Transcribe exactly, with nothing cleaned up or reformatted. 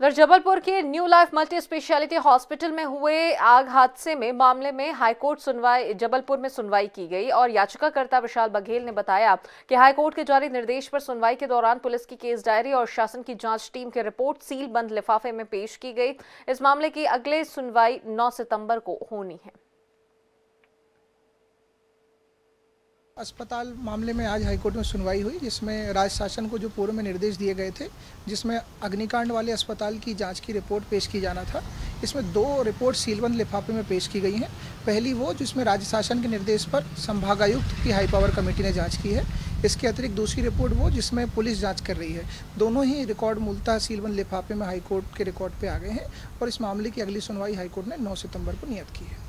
उधर जबलपुर के New Life Multi Speciality Hospital में हुए आग हादसे में मामले में हाईकोर्ट सुनवाई जबलपुर में सुनवाई की गई और याचिकाकर्ता विशाल बघेल ने बताया कि हाईकोर्ट के जारी निर्देश पर सुनवाई के दौरान पुलिस की केस डायरी और शासन की जांच टीम की रिपोर्ट सील बंद लिफाफे में पेश की गई। इस मामले की अगली सुनवाई नौ सितंबर को होनी है। अस्पताल मामले में आज हाईकोर्ट में सुनवाई हुई, जिसमें राज्य शासन को जो पूर्व में निर्देश दिए गए थे, जिसमें अग्निकांड वाले अस्पताल की जांच की रिपोर्ट पेश की जाना था, इसमें दो रिपोर्ट सीलबंद लिफाफे में पेश की गई हैं। पहली वो जिसमें राज्य शासन के निर्देश पर संभागायुक्त की हाई पावर कमेटी ने जाँच की है। इसके अतिरिक्त दूसरी रिपोर्ट वो जिसमें पुलिस जांच कर रही है। दोनों ही रिकॉर्ड मूलतः सीलबंद लिफाफे में हाईकोर्ट के रिकॉर्ड पर आ गए हैं और इस मामले की अगली सुनवाई हाईकोर्ट ने नौ सितम्बर को नियत की है।